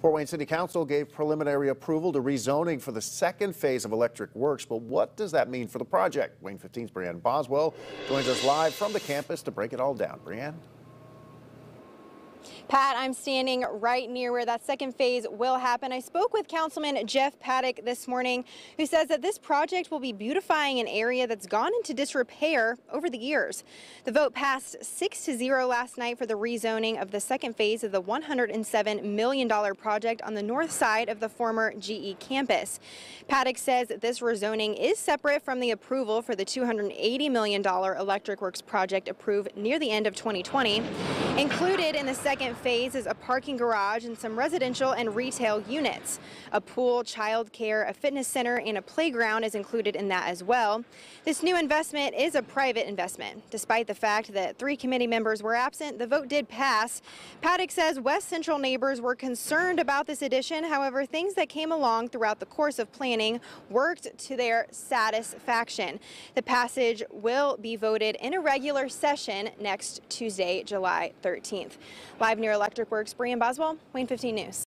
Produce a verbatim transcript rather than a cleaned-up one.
Fort Wayne City Council gave preliminary approval to rezoning for the second phase of Electric Works, but what does that mean for the project? WANE fifteen's Brianne Boswell joins us live from the campus to break it all down. Brianne? Pat, I'm standing right near where that second phase will happen. I spoke with Councilman Jeff Paddock this morning, who says that this project will be beautifying an area that's gone into disrepair over the years. The vote passed six to zero last night for the rezoning of the second phase of the one hundred seven million dollar project on the north side of the former G E campus. Paddock says this rezoning is separate from the approval for the two hundred eighty million dollar Electric Works project approved near the end of twenty twenty. Included in the second phase is a parking garage and some residential and retail units. A pool, child care, a fitness center, and a playground is included in that as well. This new investment is a private investment. Despite the fact that three committee members were absent, the vote did pass. Paddock says West Central neighbors were concerned about this addition. However, things that came along throughout the course of planning worked to their satisfaction. The passage will be voted in a regular session next Tuesday, July thirteenth. Live near Electric Works, Brianne Boswell, WANE fifteen News.